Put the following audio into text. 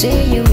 see you